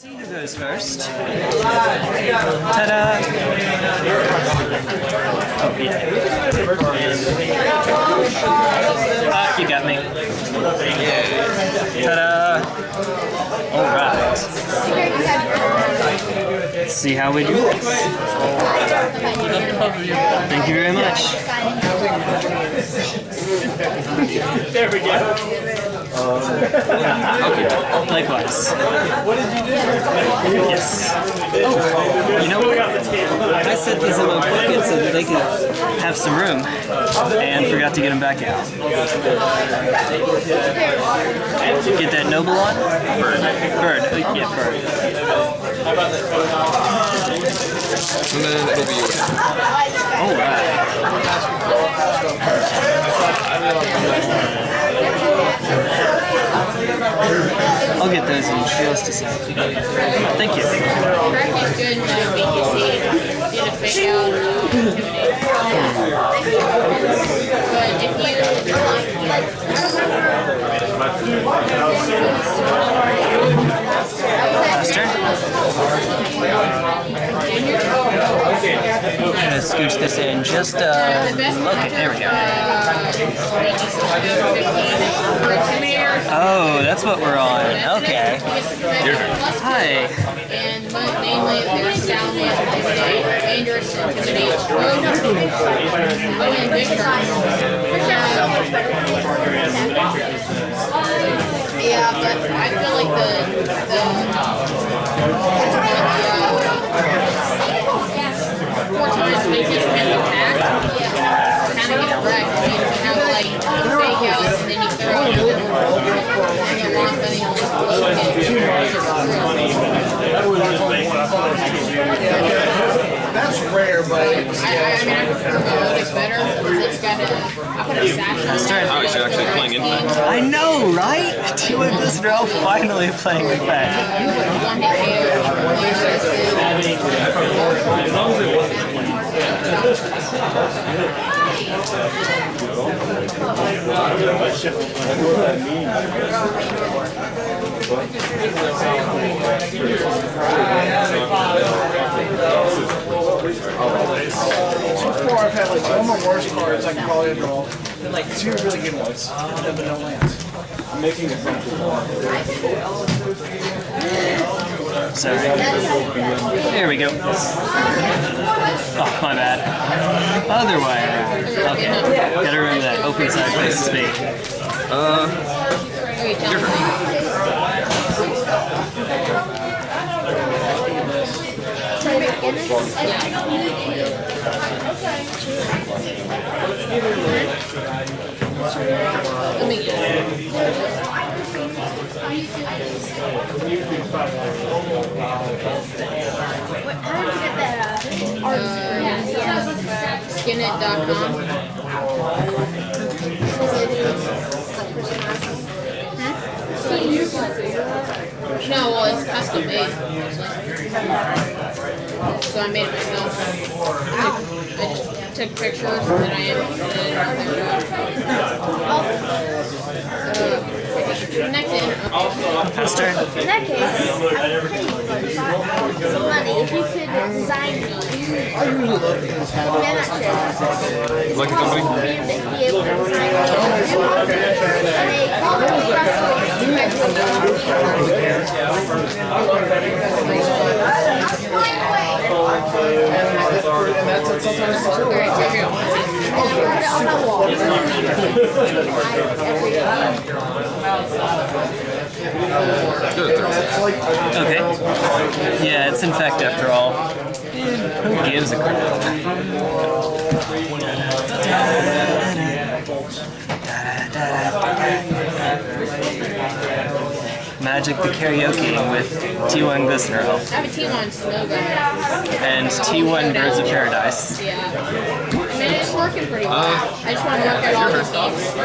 See who goes first. Ta-da! Oh, yeah. Ah, you got me. Ta-da! Alright. Let's see how we do this. Thank you very much. There we go. Okay, likewise. What did you do? Yes. Oh, you know what? I set these in my pocket so that they could have some room, and forgot to get them back out. Get that noble on? Bird. Yeah, bird. Alright. I'll get those in just a second. Thank you. I'm gonna scooch this in just okay, there we go. Oh, that's what we're on. Okay. Hi. Yeah, but I feel like the 4 times we just kind of packed, kind of get wrecked. You know, like, steakhouse, and then you throw it in that's rare, but I mean, I prefer melodic better because it's got I put a sash on it. Oh, you're actually playing Infect. I know, right? You and this girl finally playing Infect. As long as it wasn't so far, I've had like all my worst cards I can probably draw, and like 2 really good ones, but no lands. I'm making a phone. Sorry. There we go. Oh, my bad. Other way. Okay. Gotta remember that open side place to be. Skinit.com. No, well, it's custom made. So I made it myself. I just took pictures and then I In that case, I would money if you could design me. Like a company? Okay. Yeah, it's Infect after all. Who gives a crap? Magic the Karaoke with T1 Glistener Elf. I have a T1 Snow Gun. And T1 Birds of Paradise. Yeah. I mean, it's working pretty well. I just want to work out all these games.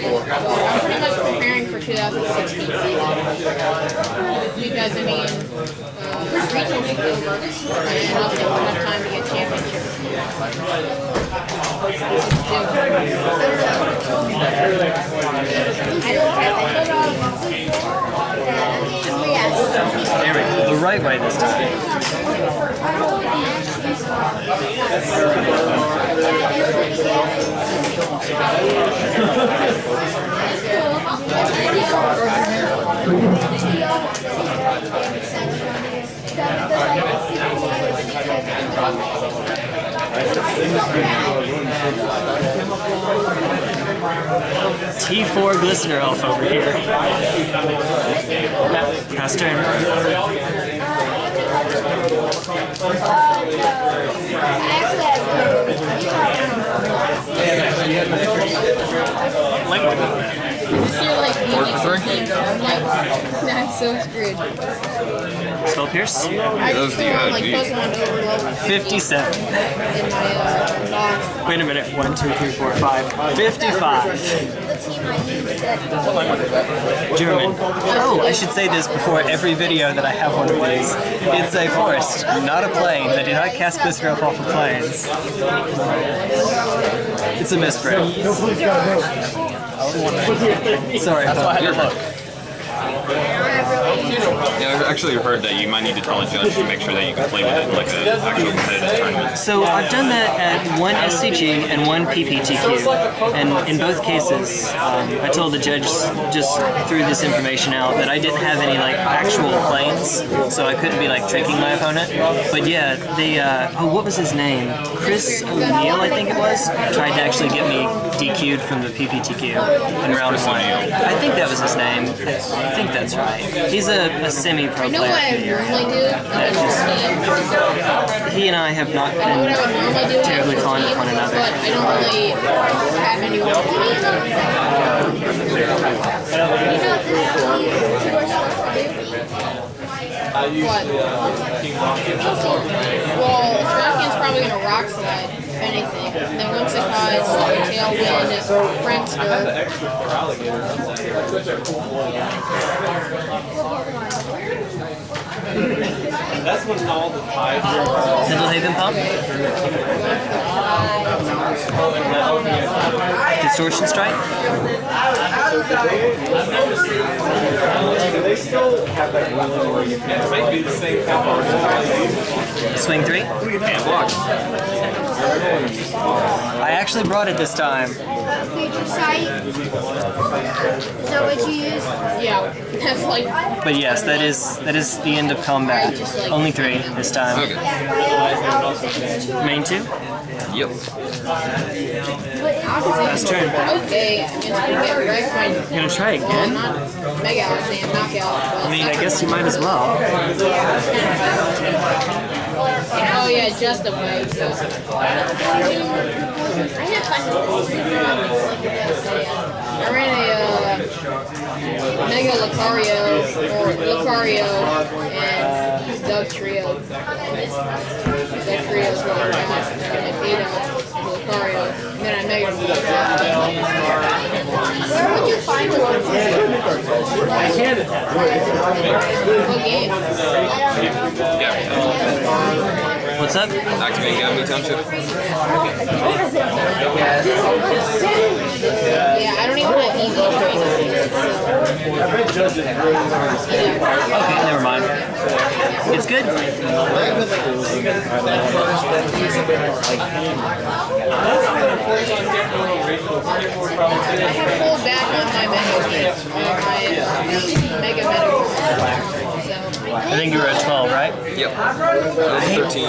I'm pretty much preparing for 2016 season. Because, I mean, region should go work. And I'll take enough time to get championships. I don't have that. There we go. right way this time. T4 Glistener Elf over here. Pass turn. Board for three? No, I'm so screwed. Spell Pierce? Those do you have? 57. Wait a minute. 1, 2, 3, 4, 5. 55. German. Oh, I should say this before every video that I have one of these. It's a forest, not a plane. They do not cast Glistener Elf off of planes. It's a misprint. Sorry, your book. Yeah, I've actually heard that you might need to tell a judge to make sure that you can play with it in like an actual competitive tournament. So I've done that at one SCG and one PPTQ, and in both cases, I told the judge just threw this information out that I didn't have any like actual planes, so I couldn't be like tricking my opponent. But yeah, the oh, what was his name? Chris O'Neill, I think it was, tried to actually get me DQ'd from the PPTQ in round one. I think that was his name. I think that's right. He's a semi-pro player. He and I have not been terribly fond of one another. I don't really have anyone to play. What? Well, Shotgun's probably going to rock slide. Anything. Then once it has tailwind, it's Friendster. That's when all the tides are. Pendelhaven pump? Distortion strike? They still have that level where you can might be the same power. Swing three? And block. I actually brought it this time. Creature sight. Is that what you use? Yeah. That's like. But yes, that is the end of combat. Only three this time. Okay. Main two. Yep. Last turn. Okay. I'm gonna try again. I mean, I guess you might as well. Oh yeah, justify. I ran a Mega Lucario, or Lucario, and Doug Trio. That Trio's really fast, and I beat him with Lucario, and then I Mega Lucario. Where would you find Lucario? I can't. What game? Yeah. What's up? Activate Gabby Township. Yeah, I don't even want to eat these. Okay, never mind. It's good. I have pulled back on my mega medical. I think you were at 12, right? Yep. I hate, 13. I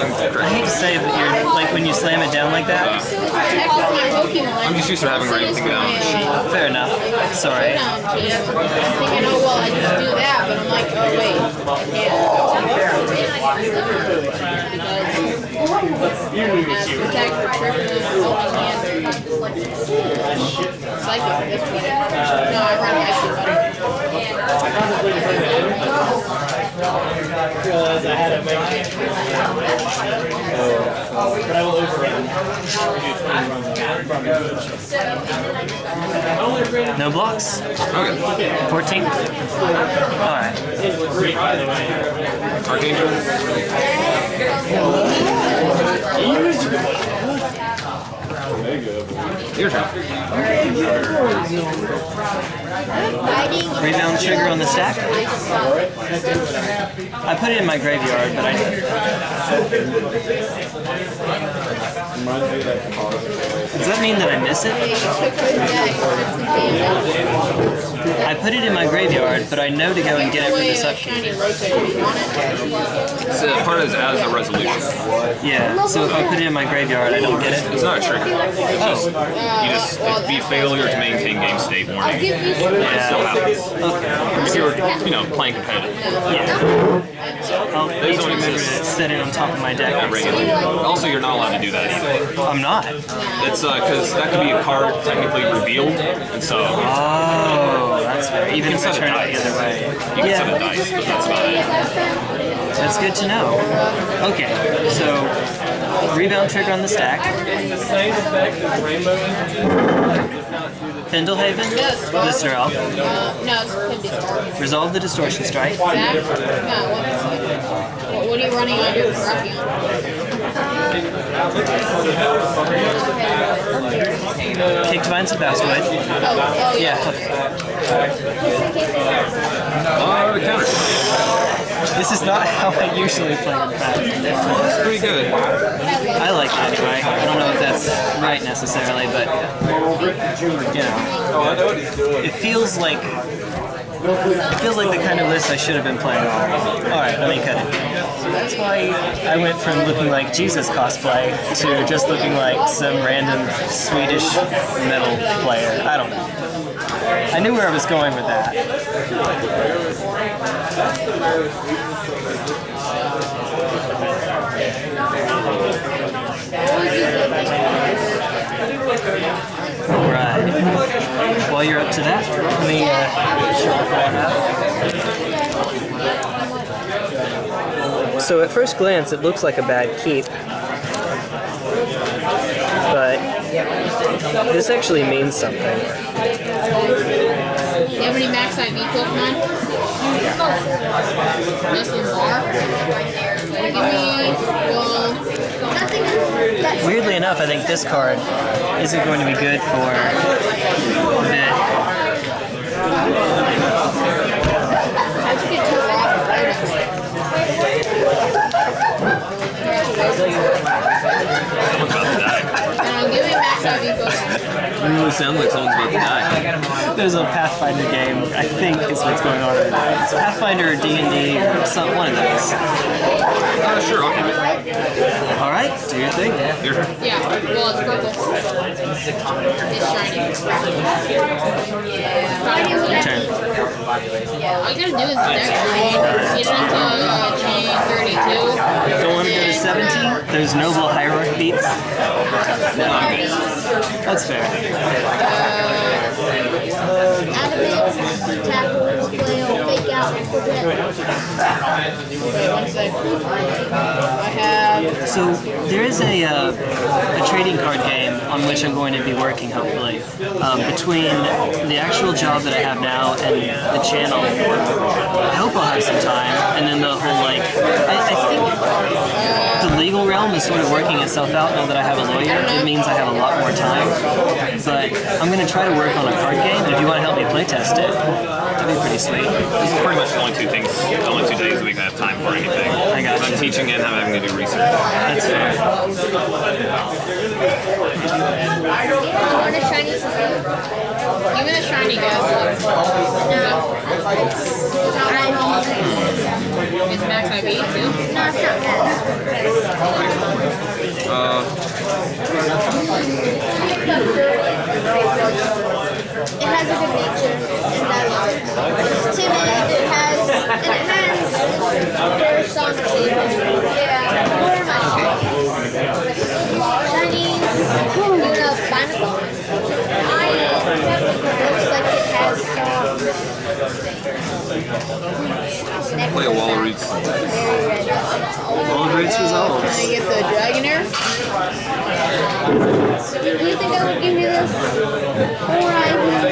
hate to say it, but you're like when you slam it down like that. I'm just used to having everything down. Fair enough. Sorry. I just do that, but I'm like, oh wait. No blocks? Okay. 14? Alright. Archangel? Your turn. Rebound sugar on the stack. I put it in my graveyard, but I does that mean that I miss it? I put it in my graveyard, but I know to go and get it for deception. So part of it is as a resolution. Yeah, so if I put it in my graveyard, I don't get it. It's not a trigger. Oh. You just, it'd be a failure to maintain game state warning. Yeah. It still happens. Okay. If you were, you know, playing competitive. Yeah. I'll need to remember to set it on top of my deck. Yeah, regularly. Also, you're not allowed to do that either. I'm not. It's because that could be a card technically revealed, and so. Oh, that's fair. Even if I turn it the other way. You can set a dice, but that's about it. That's good to know. Okay, so rebound trigger on the stack. Pendelhaven, Glistener Elf. Resolve the Distortion Strike. What are you running on your Kick Vines of Basswood. Oh, yeah. Oh, the counter. This is not how I usually play in Pathfinder. It's pretty good. I like it anyway. I don't know if that's right necessarily, but you know, it feels like. It feels like the kind of list I should have been playing all along. Alright, let me cut it. That's why I went from looking like Jesus cosplay to just looking like some random Swedish metal player. I don't know. I knew where I was going with that. Alright. While you're up to that, let me show off what I have. So at first glance, it looks like a bad keep. But this actually means something. Do you have any max IV Pokemon? This is right there. Weirdly enough, I think this card isn't going to be good for mid. It sounds like someone's about to die. There's a Pathfinder game, I think is what's going on right now. It's Pathfinder or D&D or something, one of those. Sure, okay. Alright, do your thing. Yeah, well, it's purple. It's shiny. Your turn. All you gotta do is deck. You don't have to chain 32. Don't want to go to 17? There's Noble Hierarch beats. No, I'm good. That's fair. Adamant, tackle, flail, fake out, and forget. So there is a trading card game on which I'm going to be working, hopefully, between the actual job that I have now and the channel. I hope I'll have some time, and then the whole, like, I think the legal realm is sort of working itself out now that I have a lawyer. It means I have a lot more time. But I'm going to try to work on a card game, and if you want to help me playtest it, that'd be pretty sweet. This is pretty much the only two things, the only 2 days a week I have time for anything. I got you. I'm teaching and I'm having to do research. That's fair. Give it a shiny go. Is Max IB too? No, it's not Max. It has a good nature, and that's timid, and it has very strong statement. Play a Wall Reeds. Wall Reeds resolves. Can I get the Dragonair? Do you think I would give you this? Or I would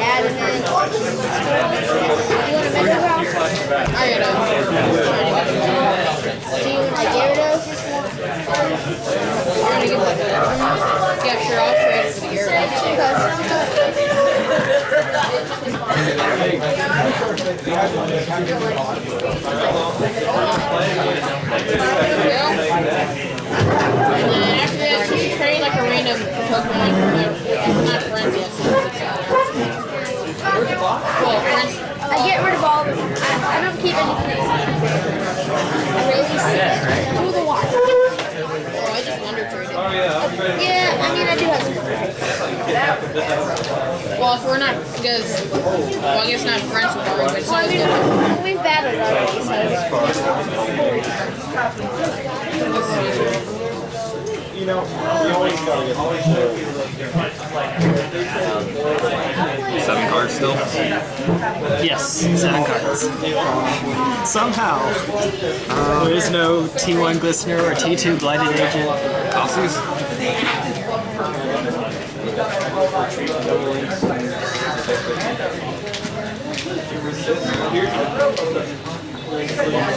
add an edge. You want to mess around? I don't know. Do you want to Gyarados? We're going to get like a... Yeah, sure. After that, you can carry like a random Pokemon from your, not friends yet. Well, friends. I get rid of all of them. I don't keep anything. I really see through the water. I just wondered for a day. Yeah, I mean, I do have some. Well, if we're not, because, well, I guess not friends with her, but it's not good. We've battled already, so. You know, we always go. 7 cards still? Yes, 7 cards. Somehow, there is no T1 Glistener or T2 Blighted Agent. Tossies?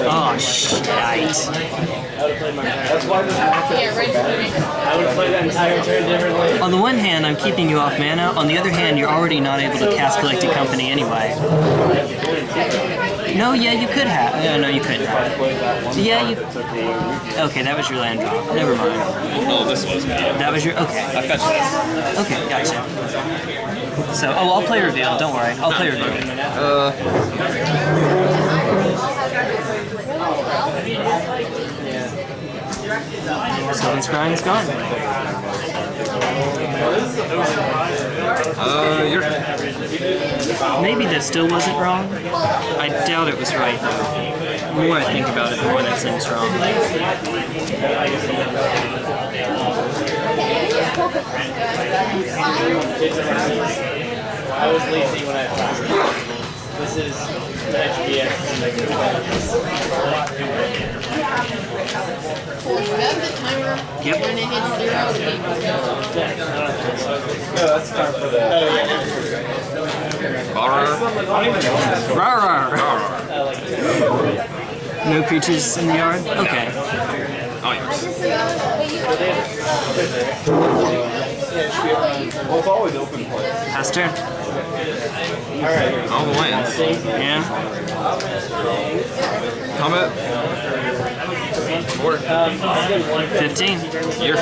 Oh, shit. I would play that entire turn differently. On the one hand, I'm keeping you off mana. On the other hand, you're already not able to cast Collected Company anyway. No, yeah, you could have. No, you couldn't have. Yeah, you... Okay, that was your land drop. Never mind. No, this was. That was your... Okay. I got you. Okay, gotcha. So, oh, I'll play Reveal. Don't worry. I'll play Reveal. Sylvan Scrying is gone. Maybe that still wasn't wrong. I doubt it was right, though. The more I think about it, the more that seems wrong. I was lazy when I... This is the HBS. Remember the timer? Yep. When it hits 0, the game goes down. No, that's time for that. Rawr. No creatures in the yard? Okay. Oh, yes. Well, it's always open play. Pass turn. Alright. All the lands. Yeah. Combat. 4. 15. You're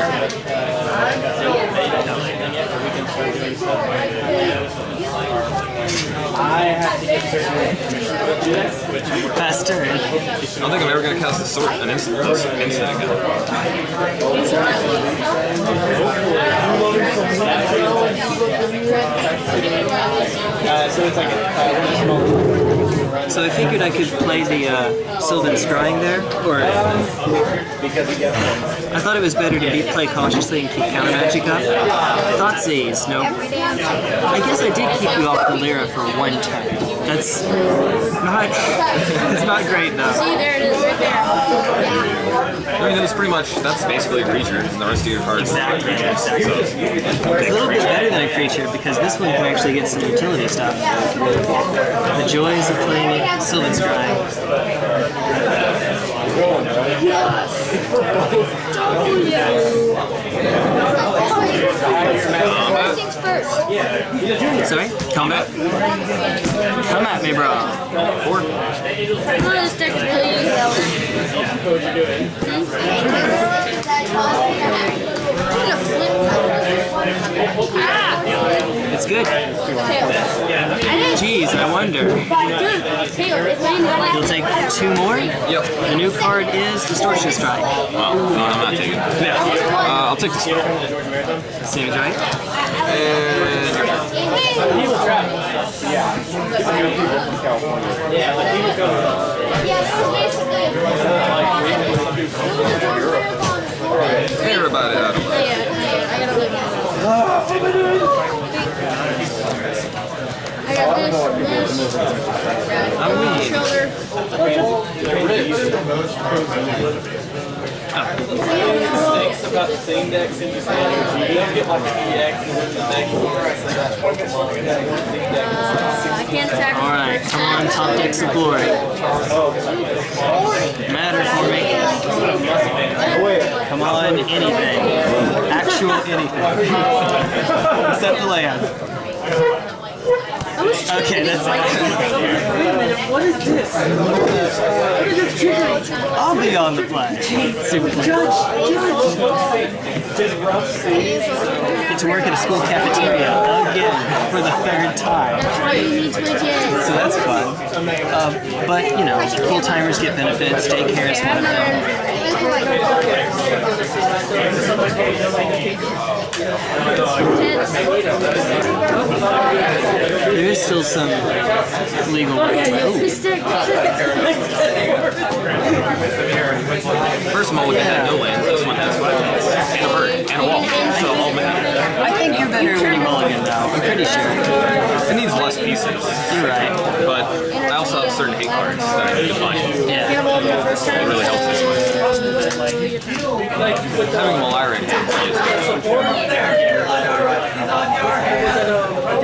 faster. I don't think I'm ever going to cast the sword, an instant again. So I figured I could play the Sylvan Scrying there, or I thought it was better to play cautiously and keep counter magic up. Thoughtseize, no. I guess I did keep you off Melira for one turn. That's not great though. See, there it is, right there. I mean, that's pretty much, that's basically a creature, and the rest of your cards are creatures. So. It's a little bit better than a creature, because this one can actually get some utility stuff. The joys of playing Sylvan Scrying. Sorry? Combat? Come at me, bro. 4. It's good. Jeez, I wonder. You'll take 2 more? Yep. The new card is Distortion Strike. Well, no, I'm not taking it. Yeah. I'll take this one. Same as right? Got the same decks in the standard. You don't get like an EX and the next one. I can't attack. Alright, come on, top decks of glory. Matter for me. Come on, anything. Actual anything. Set the land. Okay, that's like, what is this? What is this triggering? I'll be on the play. Super play. Judge! Get to work at a school cafeteria again for the third time. That's why you need to legit. So that's fun. But, you know, full-timers get benefits, daycare is one of them. There is still some legal. First of all, we had no land. This one has and a bird and a wall. So all matter. I think you're better when you mulligan now. I'm pretty sure. It needs less pieces. You're right. But I also have certain hate cards that I need to find. Yeah. It really helps this way. Having Melira in hand.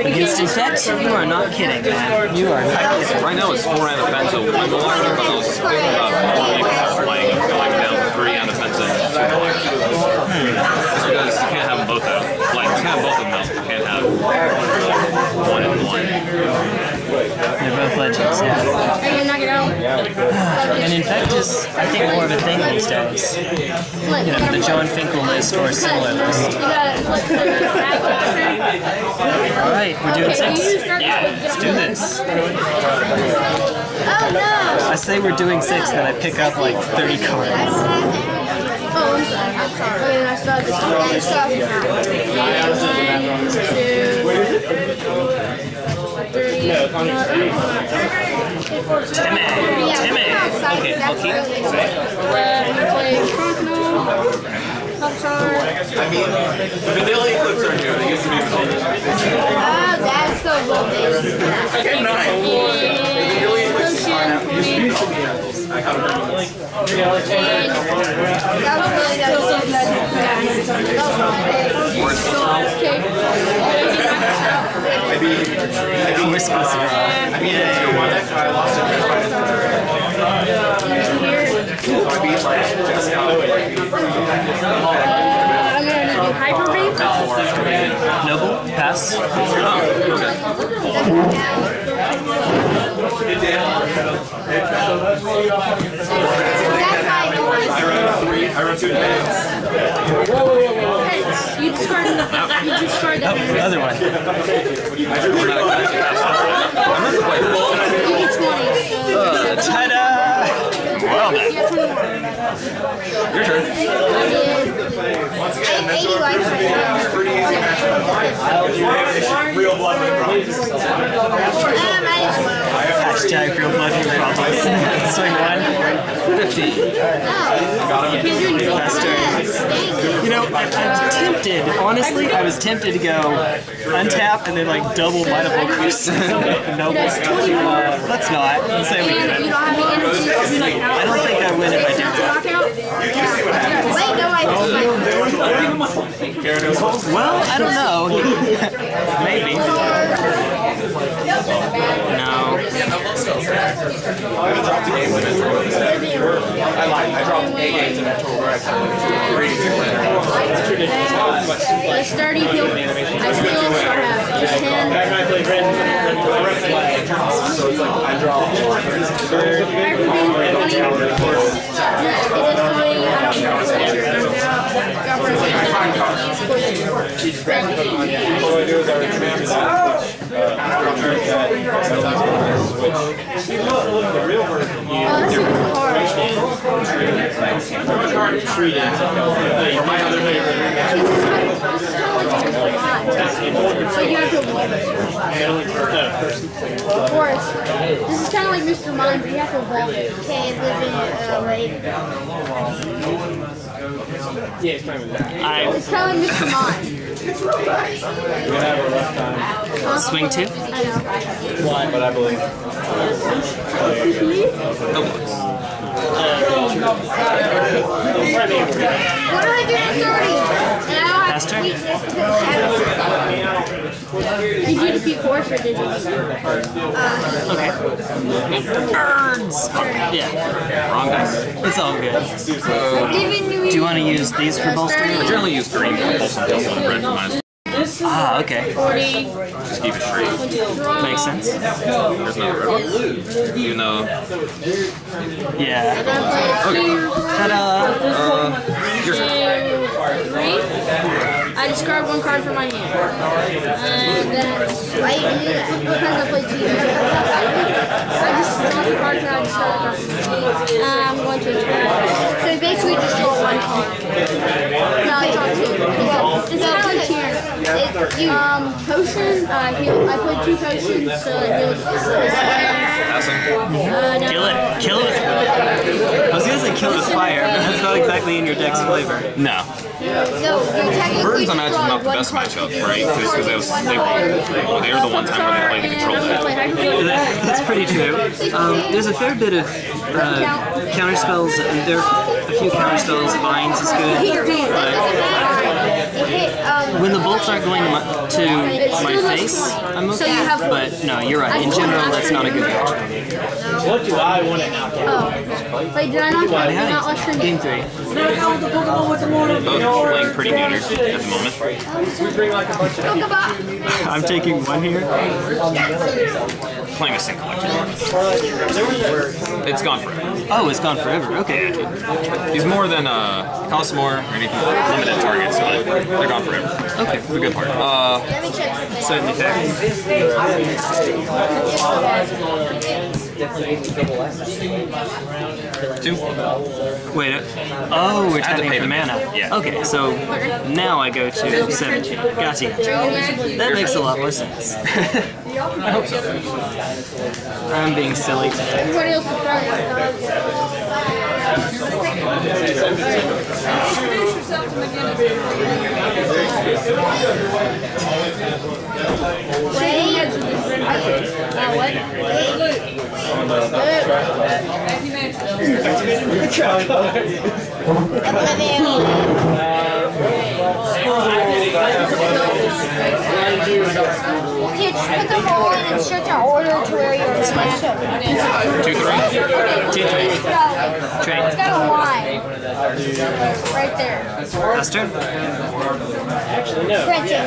Against Infect, you are not kidding, man. You are not kidding. Right now it's 4 Anafenza, 1 Melira, but those like down 3 Anafenza, 2 Melira. That's because you can't have them both out. Like, you can't have both of them out, you can't have one and one. They're both legends, yeah. And Infect is, I think, more of a thing these days. You know, the John Finkel list or similar list. Alright, we're doing 6. Yeah, let's do this. Oh no! I say we're doing 6, then I pick up like 30 cards. Oh, I'm sorry. Okay, I mean, the only clips are here. They used to be with all this. Ah, that's so lovely. Okay, nice. I got a maybe we're supposed to go. I mean, I lost it. I beat like just now. I'm gonna do hyper-beam. Noble, pass. I wrote 2 days. Whoa. Hey, you discarded the other one. Ta-da! Well done. Your turn. Once again, #real blood problems. Swing 150. Got him. You know, I'm tempted. Honestly, I was tempted to go untap and then like double Might of Old Krosa. Let's not. Let's say we do it. I don't think I win if I do that. Well, I don't know. Maybe. No. I dropped a game with Metro. I lied. I dropped 8 games in Metro where I played 30 people. I still have 10. So it's like I draw 4. This is kind of like Mr. Mind, but you have to evolve it. Okay, yeah, it's kind of that. It's kind of like Mr. Mind. It's real nice. We're gonna have a rough time. Swing 2? I know. 1, but I believe. What do I do at 30? And I don't have to. Did you defeat Force or did you defeat okay. Birds! Yeah. Wrong dice. It's all good. Do you want to use these for bolstering? I generally use green for bolstering. Red for mine. Ah, okay. 40. Just keep it straight. Makes sense. There's no red. You know. Yeah. Okay. Three. I discard one card from my hand. And then I do that because I play two. I just discard the card and I discard the card. I'm going to attack. So basically just draw one card. No, I draw two. It's not like here. It's you. Potion. I played two potions, so I healed. Kill it. Kill it. I was gonna say kill with fire, but that's not exactly in your deck's flavor. No. So Birds, I imagine, not the best matchup, right? Because they were the one time when they played the control deck. That's pretty true. There's a fair bit of counter spells. There are a few counter spells. Vines is good. When the bolts aren't going to my face, I'm okay. But no, you're right. In general, that's not a good matchup. What do I want to have? Oh. Wait, did I not have Game 3. Both playing pretty neuter at the moment. I'm taking one here. Playing a Sin Collector. It's gone forever. Oh, it's gone forever. Okay. He's more than costs more or anything. Limited targets, but they're gone forever. Okay, that's a good part. Certainly fair. Two. Wait. Oh, we're trying to pay the mana. Yeah. Okay, so now I go to 17. Gotcha. That makes a lot more sense. I hope so. I'm being silly today. You just put the roll in and insert your order to where you're going to ship. 2-3. 2-3. Train. It's got a line. Right there. That's turn. Actually, no. Yeah.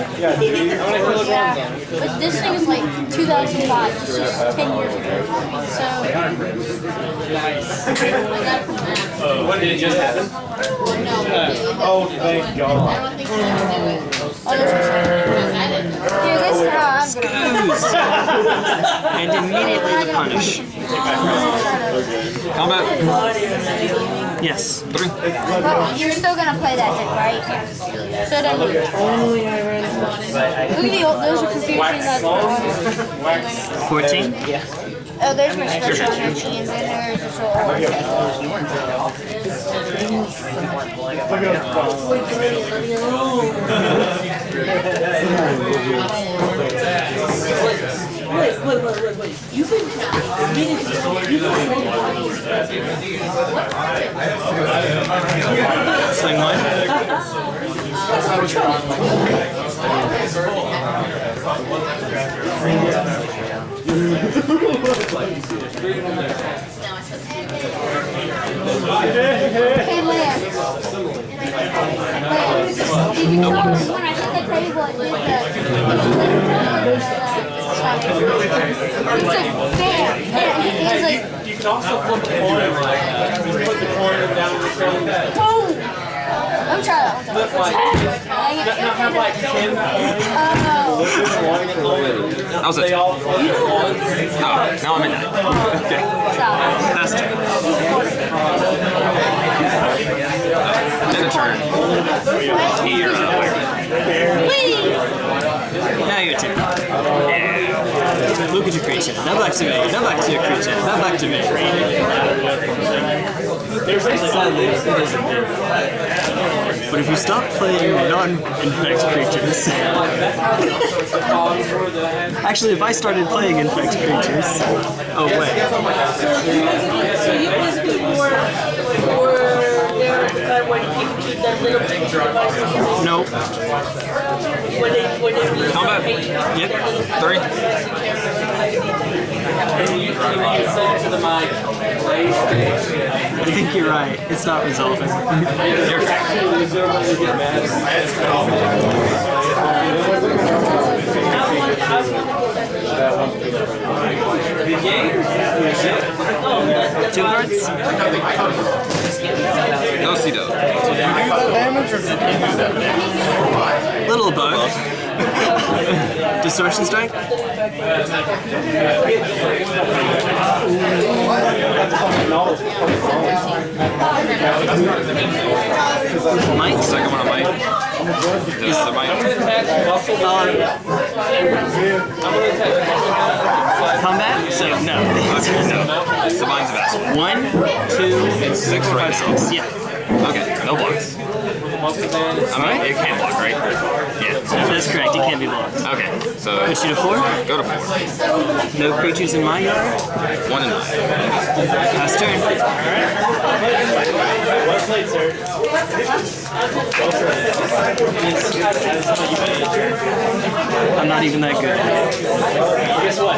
But this thing is like 2005. It's just 10 years ago. So. What did it just happen? No. Oh, thank God. I don't think so. Oh, there's a and immediately the punish. Combat. Yes. 3. But you're still gonna play that deck, right? Yeah. So don't lose. Oh yeah, I ran it. Look at the old, those are confusing. That's 14. Yeah. Oh, there's my special energy, and then there's a soul. Wait. You've been meaning to tell me. Sling line? Hey, Lance. Did you notice when I hit the table, I did the... You can also flip the corner like that. You put the corner down the same way. I'm trying to flip like... Not have like 10 that was it. Oh, now I'm in 9. Okay. That's turn. Then a turn. Here, now you're 10. Yeah. Look at your creature. Now back to me. Now back to your creature. Now back to me. Sadly, it isn't. But if you stop playing non-infect creatures... Actually, if I started playing infect creatures... Oh, wait. So you must be more there when people keep that little picture of us. No. Combat. Yep. 3. I think you're right. It's not resolving. Two cards? No, see, though. Did you do that damage or did you do that damage? Little both. Distortion Strike? Might? Second one of Might. Combat? So, no. Okay, no. It's the mind's best. 1, 2, 6, 5, 6. Yeah. Okay, no blocks. I'm right? It can't block, right? Yeah. That's correct, it can't be blocked. Okay, so. Push you to 4? Go to 4. No creatures in my yard? 1 and 9. Last turn. Alright. One plate, sir. I'm not even that good. Guess what?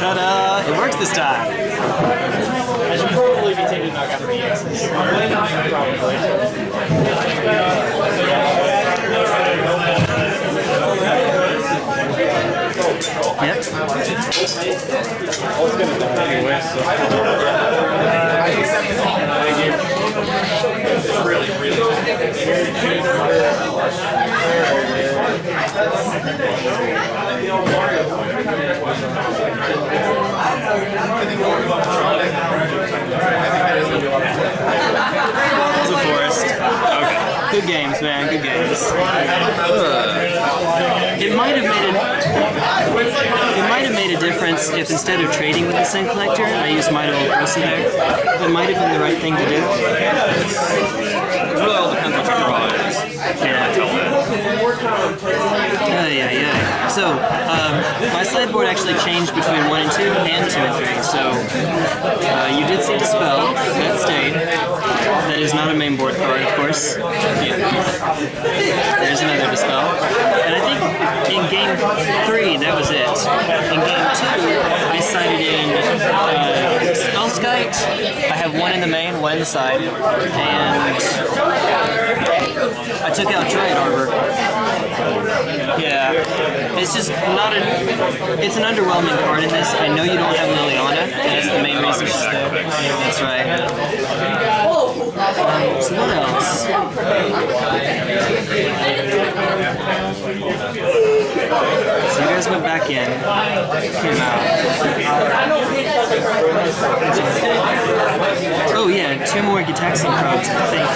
Ta-da! It works this time. I should probably be taking knock out the X's. Yep. It's a forest. Okay. Good games, man. Good games. It might have made a difference if instead of trading with the Sin Collector, I used Might of Old Krosa there. It might have been the right thing to do. Well, depends on what your draw is. Yeah. Yeah, yeah. So, my slide board actually changed between 1 and 2 and 2 and 3. So, you did see Dispel. That stayed. That is not a main board card, of course. Yeah. There's another Dispel. And I think in game 3, that was it. In game 2, I sided in Spellskite. I have 1 in the main, 1 in the side. And I took out Dryad Arbor. Yeah. It's just not a... It's an underwhelming card in this. I know you don't have Liliana, and that's the main reason she's there. That's right. So what else? So you guys went back in, came out. Oh yeah, 2 more Gitaxian Probes, I think.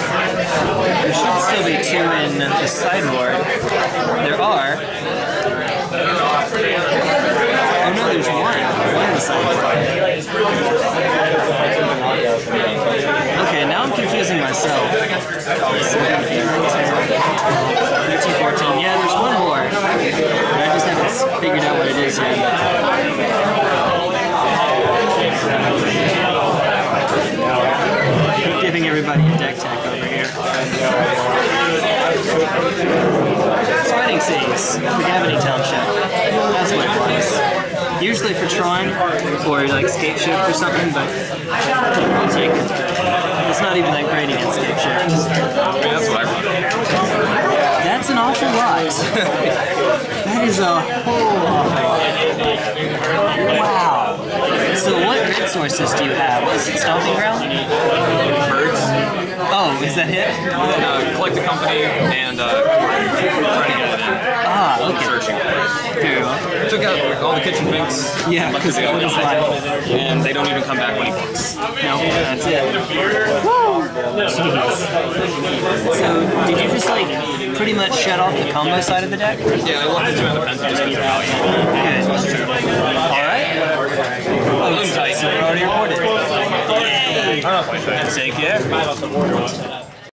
There should still be 2 in the sideboard. There are. Oh no, there's 1 in the sideboard. Okay, now I'm confusing myself. 13, 14. Yeah, there's 1 more. I just haven't figured out what it is yet. I'm giving everybody a deck tech over here. Spreading Seas. Gravity Township. That's what it was. Usually for Tron, or like Scapeshift or something, but I'll take it. It's not even that great against Scapeshift. That's what I run. That's an awful lot. That is a whole lot. Wow. So what red sources do you have? Is it Stomping Ground? Birds. Oh, is that it? And, Collected Company and okay. Very well. Took out all the kitchen things. Yeah, because they always lie. And they don't even come back when he books. No, that's it. Woo! So, did you just like pretty much shut off the combo side of the deck? Yeah, I left the 2 Anafenza just because of value. Good. Alright. Oh, so we're already rewarded. That's it, yeah.